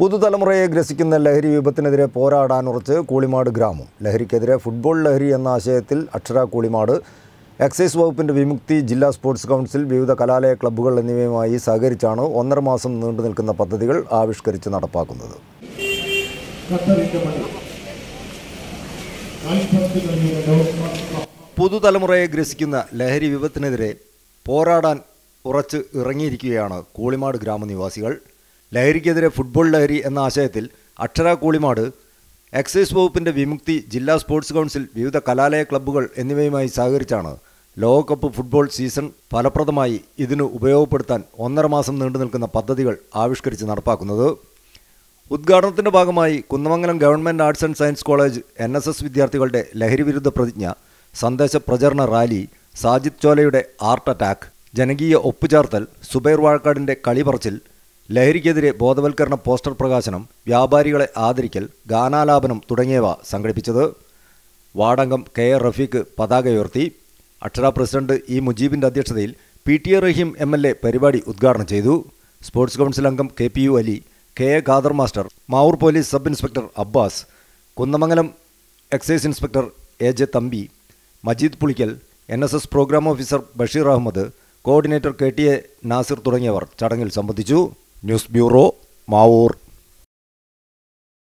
പുതുതലമുറയെ ഗ്രസിക്കുന്ന ലഹരി വിപത്തിനെതിരെ പോരാടാനുറച്ച് കൂളിമാട് ഗ്രാമം. ലഹരിക്കെതിരെ ഫുട്ബോൾ ലഹരി എന്ന ആശയത്തിൽ അക്ഷര കൂളിമാട് എക്സൈസ് വകുപ്പിൻ്റെ വിമുക്തി, ജില്ലാ സ്പോർട്സ് കൗൺസിൽ, വിവിധ കലാലയ ക്ലബ്ബുകൾ എന്നിവയുമായി സഹകരിച്ചാണ് 1.5 മാസം നീണ്ടു നിൽക്കുന്ന പദ്ധതികൾ ആവിഷ്കരിച്ച് നടപ്പാക്കുന്നത്. പുതുതലമുറയെ ഗ്രസിക്കുന്ന ലഹരി വിപത്തിനെതിരെ പോരാടാൻ ഉറച്ച് ഇറങ്ങിയിരിക്കുകയാണ് കൂളിമാട് ഗ്രാമനിവാസികൾ. ലഹരിക്കെതിരെ ഫുട്ബോൾ ലഹരി എന്ന ആശയത്തിൽ അക്ഷര കൂളിമാട് എക്സൈസ് വകുപ്പിൻ്റെ വിമുക്തി, ജില്ലാ സ്പോർട്സ് കൗൺസിൽ, വിവിധ കലാലയ ക്ലബ്ബുകൾ എന്നിവയുമായി സഹകരിച്ചാണ് ലോകകപ്പ് ഫുട്ബോൾ സീസൺ ഫലപ്രദമായി ഇതിന് ഉപയോഗപ്പെടുത്താൻ 1.5 മാസം നീണ്ടു നിൽക്കുന്ന പദ്ധതികൾ ആവിഷ്കരിച്ച് നടപ്പാക്കുന്നത്. ഉദ്ഘാടനത്തിൻ്റെ ഭാഗമായി Kunnamangalam government arts and science college NSS വിദ്യാർത്ഥികളുടെ ലഹരിവിരുദ്ധ പ്രതിജ്ഞ, സന്ദേശ പ്രചരണ റാലി, സാജിദ് ചോലയുടെ ആർട്ട് അറ്റാക്ക്, ജനകീയ ഒപ്പുചാർത്തൽ, സുബൈർ വാഴക്കാടിൻ്റെ കളിപറച്ചിൽ, ലഹരിക്കെതിരെ ബോധവൽക്കരണ പോസ്റ്റർ പ്രകാശനം, വ്യാപാരികളെ ആദരിക്കൽ, ഗാനാലാപനം തുടങ്ങിയവ സംഘടിപ്പിച്ചത്. വാടംഗം KR Rafiq പതാക ഉയർത്തി. അക്ഷര പ്രസിഡന്റ് E Mujീബിൻ്റെ അധ്യക്ഷതയിൽ PTA റഹീം MLA പരിപാടി ഉദ്ഘാടനം ചെയ്തു. സ്പോർട്സ് കൗൺസിൽ അംഗം KPU Ali, KA Khader master, Mavoor police sub inspector Abbas, Kunnamangalam excise inspector A J Thampi, Majeed Pulikkal, NSS programme officer Basheer Ahmed, coordinator KTA Nasir തുടങ്ങിയവർ ചടങ്ങിൽ സംബന്ധിച്ചു. News bureau, Mavoor.